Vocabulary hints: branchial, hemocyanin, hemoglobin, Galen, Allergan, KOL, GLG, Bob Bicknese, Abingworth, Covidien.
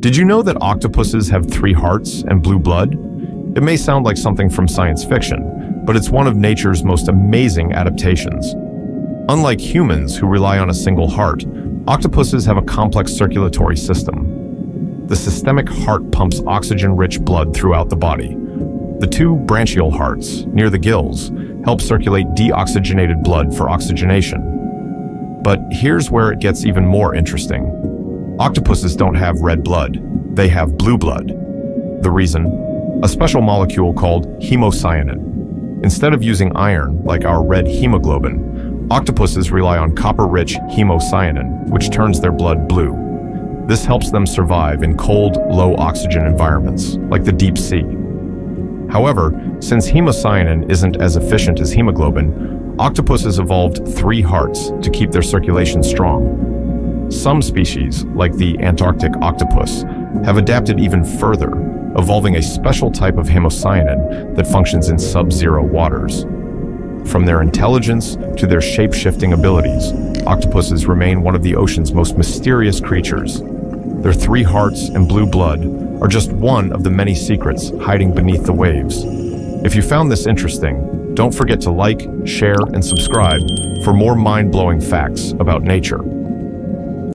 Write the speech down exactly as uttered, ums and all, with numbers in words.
Did you know that octopuses have three hearts and blue blood? It may sound like something from science fiction, but it's one of nature's most amazing adaptations. Unlike humans who rely on a single heart, octopuses have a complex circulatory system. The systemic heart pumps oxygen-rich blood throughout the body. The two branchial hearts, near the gills, help circulate deoxygenated blood for oxygenation. But here's where it gets even more interesting. Octopuses don't have red blood, they have blue blood. The reason? A special molecule called hemocyanin. Instead of using iron, like our red hemoglobin, octopuses rely on copper-rich hemocyanin, which turns their blood blue. This helps them survive in cold, low-oxygen environments, like the deep sea. However, since hemocyanin isn't as efficient as hemoglobin, octopuses evolved three hearts to keep their circulation strong. Some species, like the Antarctic octopus, have adapted even further, evolving a special type of hemocyanin that functions in sub-zero waters. From their intelligence to their shape-shifting abilities, octopuses remain one of the ocean's most mysterious creatures. Their three hearts and blue blood are just one of the many secrets hiding beneath the waves. If you found this interesting, don't forget to like, share, and subscribe for more mind-blowing facts about nature.